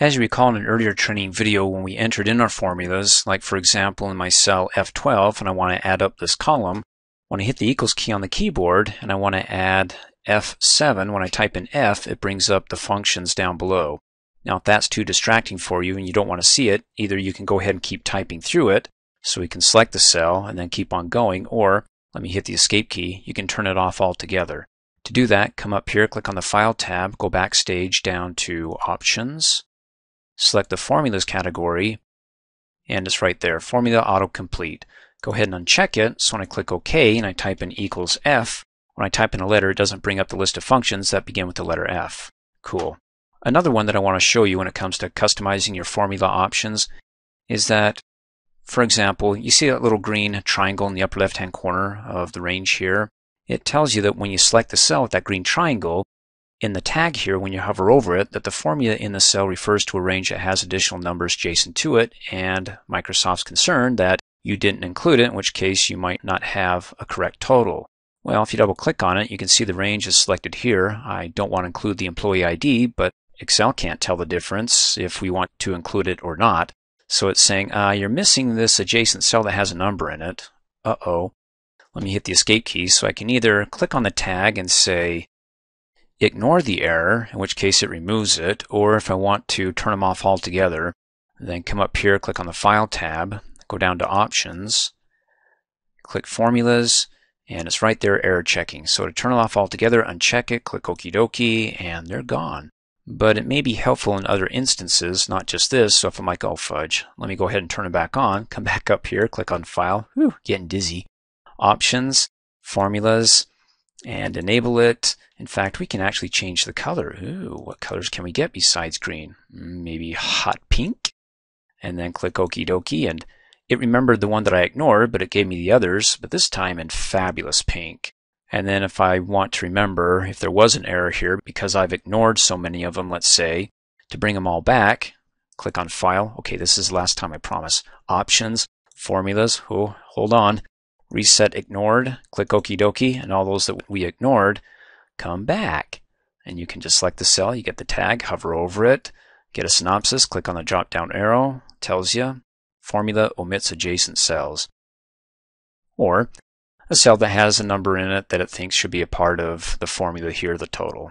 As you recall in an earlier training video, when we entered in our formulas, like for example in my cell F12, and I want to add up this column, when I hit the equals key on the keyboard and I want to add F7, when I type in F, it brings up the functions down below. Now if that's too distracting for you and you don't want to see it, either you can go ahead and keep typing through it, so we can select the cell and then keep on going, or let me hit the escape key, you can turn it off altogether. To do that, come up here, click on the File tab, go backstage down to Options, select the Formulas category, and it's right there, Formula Autocomplete. Go ahead and uncheck it, so when I click OK and I type in equals F, when I type in a letter it doesn't bring up the list of functions that begin with the letter F. Cool. Another one that I want to show you when it comes to customizing your formula options is that, for example, you see that little green triangle in the upper left hand corner of the range here. It tells you that when you select the cell with that green triangle, in the tag here, when you hover over it, that the formula in the cell refers to a range that has additional numbers adjacent to it, and Microsoft's concerned that you didn't include it, in which case you might not have a correct total. Well, if you double click on it, you can see the range is selected here. I don't want to include the employee ID, but Excel can't tell the difference if we want to include it or not. So it's saying, you're missing this adjacent cell that has a number in it. Uh-oh. Let me hit the escape key, so I can either click on the tag and say ignore the error, in which case it removes it, or if I want to turn them off altogether, then come up here, click on the File tab, go down to Options, click Formulas, and it's right there, error checking. So to turn it off altogether, uncheck it, click Okie dokie, and they're gone. But it may be helpful in other instances, not just this, so if I'm like, oh fudge, let me go ahead and turn it back on, come back up here, click on File, whew, getting dizzy, Options, Formulas, and enable it. In fact, we can actually change the color. Ooh, what colors can we get besides green? Maybe hot pink? And then click Okie dokie, and it remembered the one that I ignored, but it gave me the others, but this time in fabulous pink. And then if I want to remember if there was an error here, because I've ignored so many of them, let's say, to bring them all back, click on File. Okay, this is the last time, I promise. Options, Formulas, oh, hold on. Reset ignored, click Okie dokie, and all those that we ignored come back. And you can just select the cell, you get the tag, hover over it, get a synopsis, click on the drop down arrow, tells you formula omits adjacent cells. Or a cell that has a number in it that it thinks should be a part of the formula here, the total.